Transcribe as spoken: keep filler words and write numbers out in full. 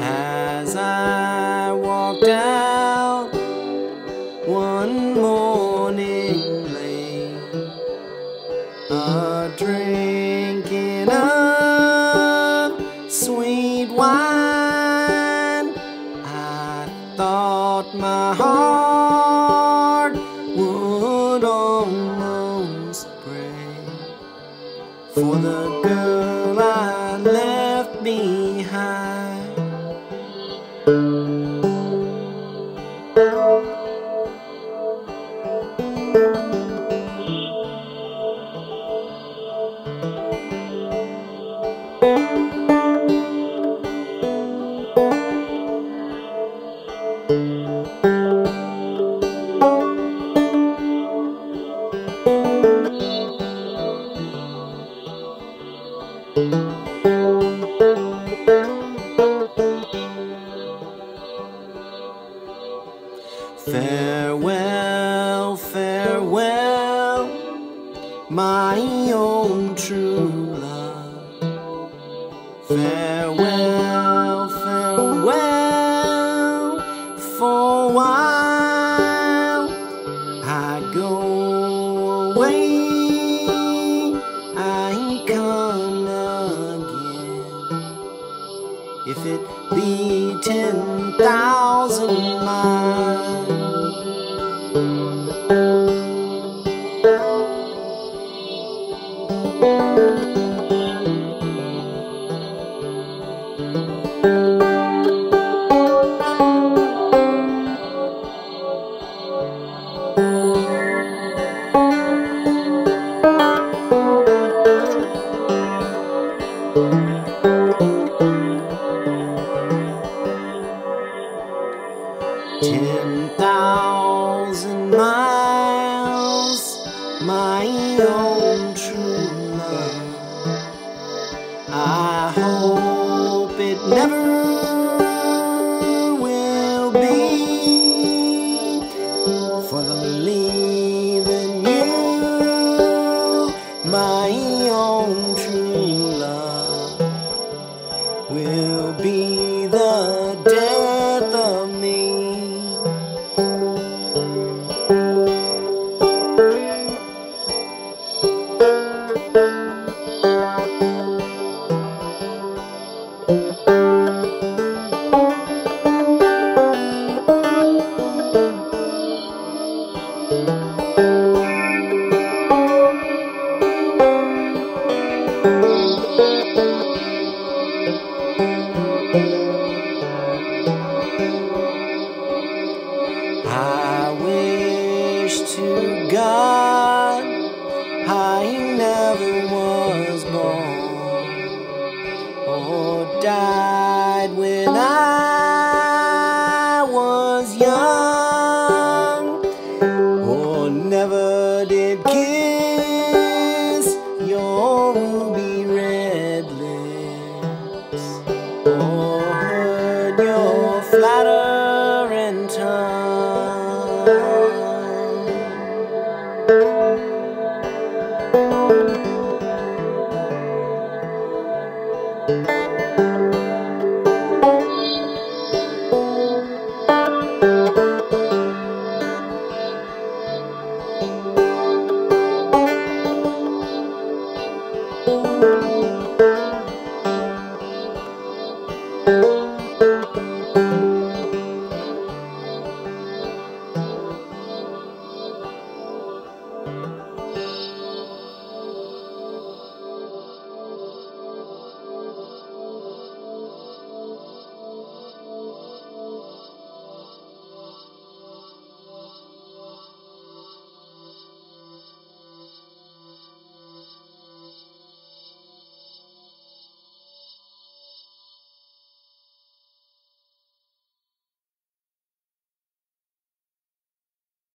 As I walked out one morning late, a drinking of sweet wine, I thought my heart would almost break for the girl I left behind. Farewell, farewell, my own true love. Farewell, farewell, for a while I go away, I come again, if it be ten thousand miles. Ten thousand miles, my own true love. I hope it never will be, for the leaving you, my own true love, will be the death of me. I wish to God I never was born or died when I was young, or never did kiss your ruby red lips, or heard your flattering tongue. Thank you.